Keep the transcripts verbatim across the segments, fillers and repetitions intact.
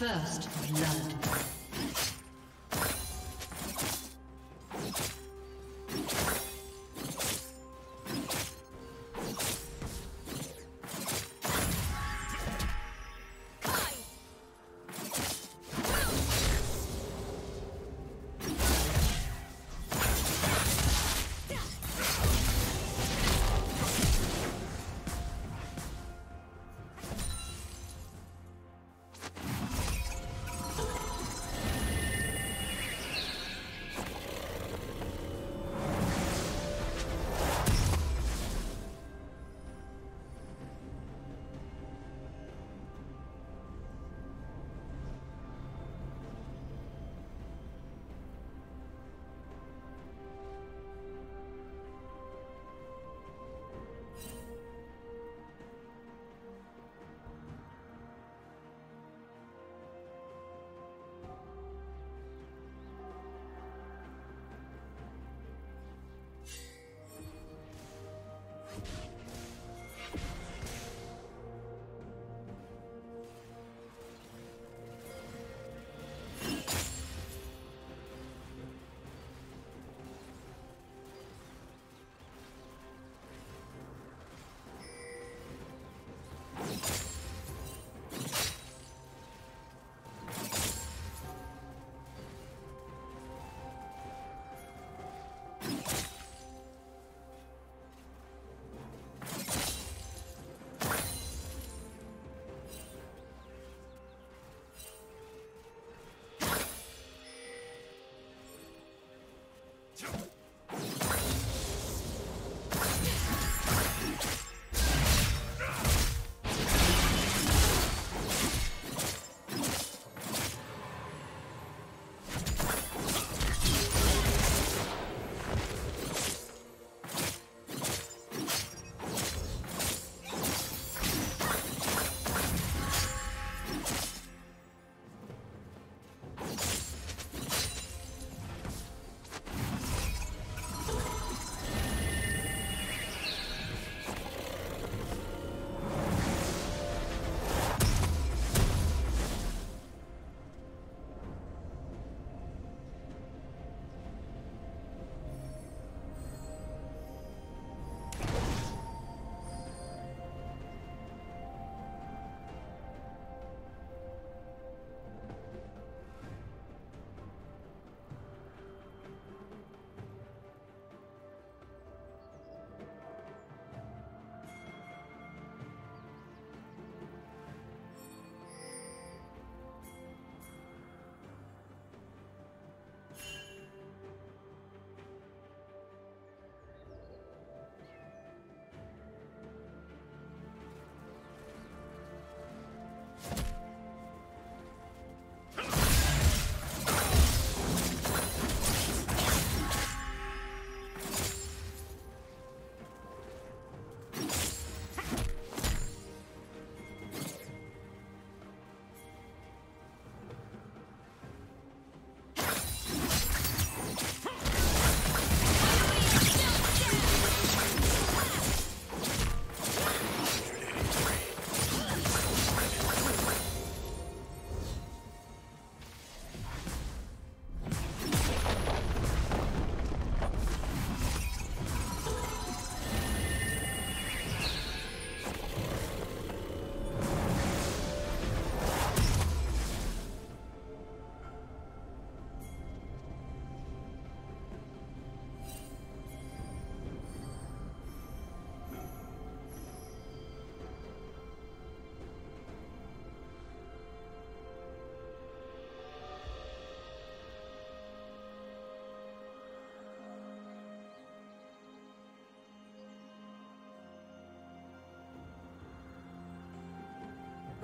First blood.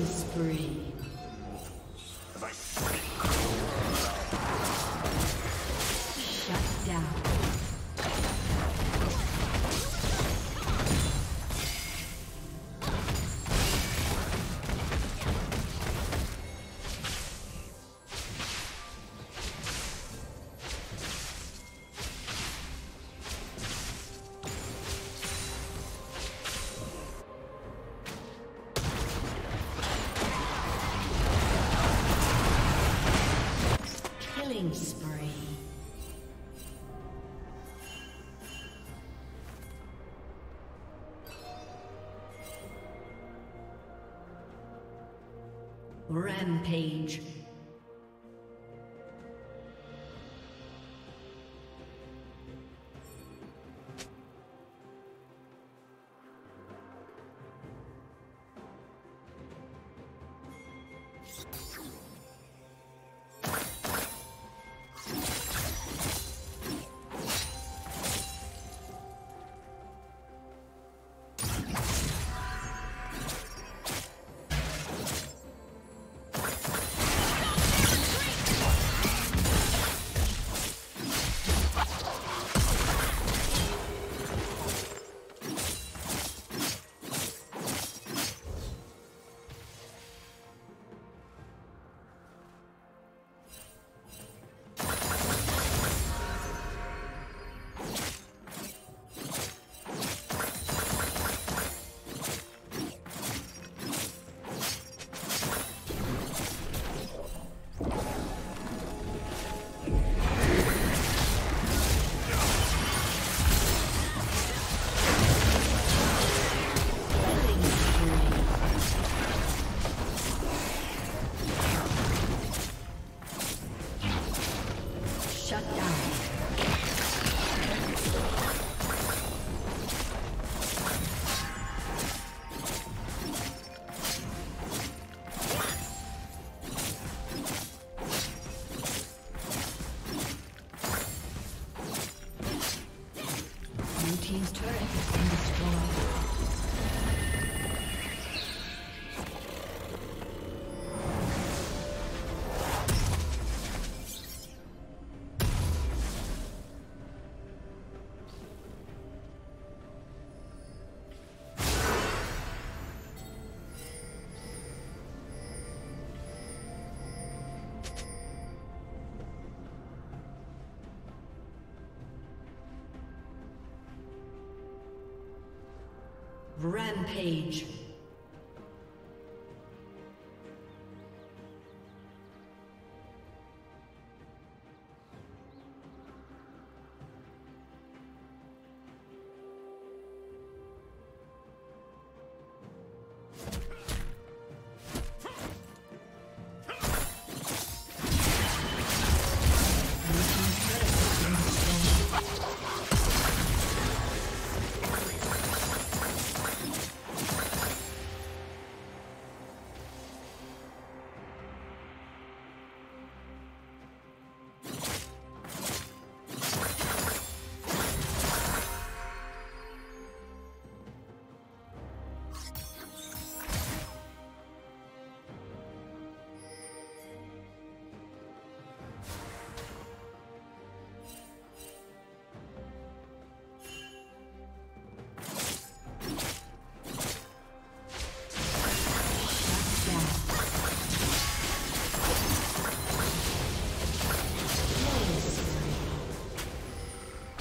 Killing spree. Rampage. Rampage.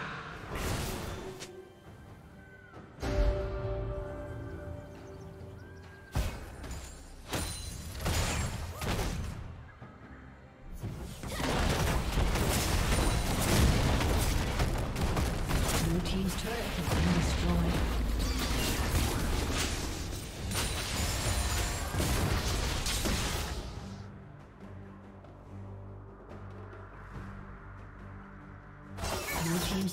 Blue team's turret has been destroyed.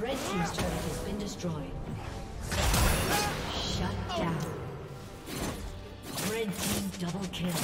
Red team's turret has been destroyed. Shut down. Red team double kill.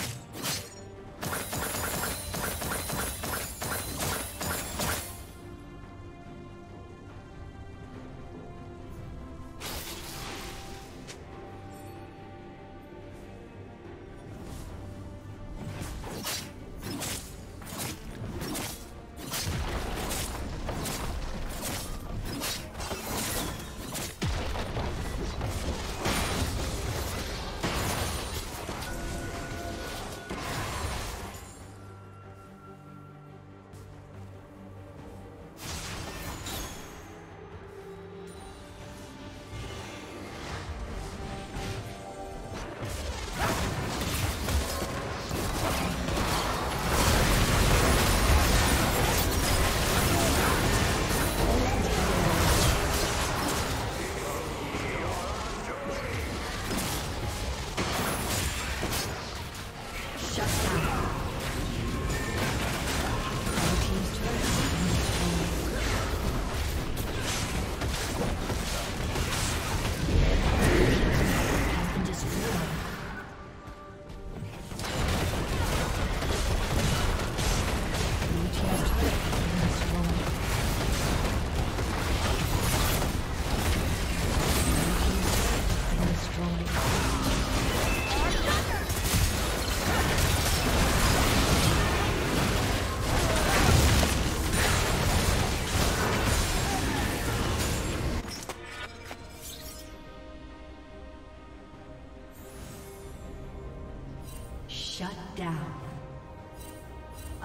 Shut down.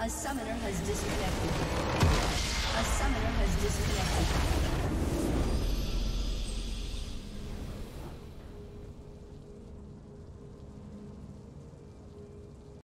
A summoner has disconnected. A summoner has disconnected.